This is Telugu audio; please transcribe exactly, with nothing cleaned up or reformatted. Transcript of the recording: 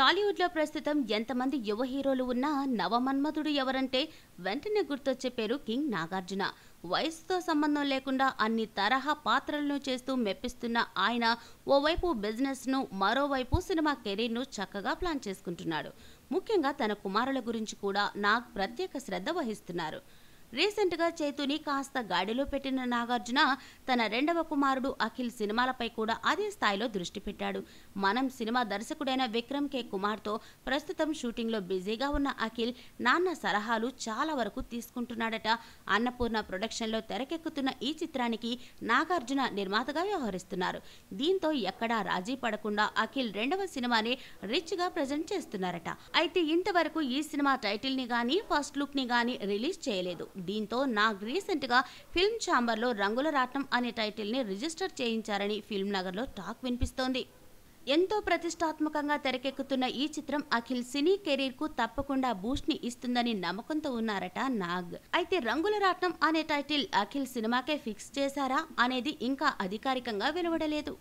Tollywood lo prasthutam entamandi yuva heroulu unna navamanmathudu evarante ventane gurtocche peru King Nagarjuna. వయసుతో సంబంధం లేకుండా అన్ని తరహా పాత్రలను చేస్తూ మెప్పిస్తున్న ఆయన ఓవైపు బిజినెస్ ను మరోవైపు సినిమా కెరీర్ ను చక్కగా ప్లాన్ చేసుకుంటున్నాడు. ముఖ్యంగా తన కుమారుల గురించి కూడా నాగ్ ప్రత్యేక శ్రద్ధ వహిస్తున్నారు. రీసెంట్ గా చైతుని కాస్త గాడిలో పెట్టిన నాగార్జున తన రెండవ కుమారుడు అఖిల్ సినిమాలపై కూడా అదే స్థాయిలో దృష్టి పెట్టాడు. మనం సినిమా దర్శకుడైన విక్రమ్ కే కుమార్ తో ప్రస్తుతం షూటింగ్ లో బిజీగా ఉన్న అఖిల్ నాన్న సలహాలు చాలా వరకు తీసుకుంటున్నాడట. అన్నపూర్ణ ప్రొడక్షన్ లో తెరకెక్కుతున్న ఈ చిత్రానికి నాగార్జున నిర్మాతగా వ్యవహరిస్తున్నారు. దీంతో ఎక్కడా రాజీ పడకుండా అఖిల్ రెండవ సినిమాని రిచ్ గా ప్రెజెంట్ చేస్తున్నారట. అయితే ఇంతవరకు ఈ సినిమా టైటిల్ ని గానీ ఫస్ట్ లుక్ ని గానీ రిలీజ్ చేయలేదు. దీంతో నాగ్ రీసెంట్ గా ఫిల్మ్ ఛాంబర్ లో రంగుల రాట్నం అనే టైటిల్ ని రిజిస్టర్ చేయించారని ఫిల్మ్ నగర్ లో టాక్ వినిపిస్తోంది. ఎంతో ప్రతిష్టాత్మకంగా తెరకెక్కుతున్న ఈ చిత్రం అఖిల్ సినీ కెరీర్ కు తప్పకుండా బూస్ట్ ని ఇస్తుందని నమ్మకంతో ఉన్నారట నాగ్. అయితే రంగుల రాట్నం అనే టైటిల్ అఖిల్ సినిమాకే ఫిక్స్ చేశారా అనేది ఇంకా అధికారికంగా వెలువడలేదు.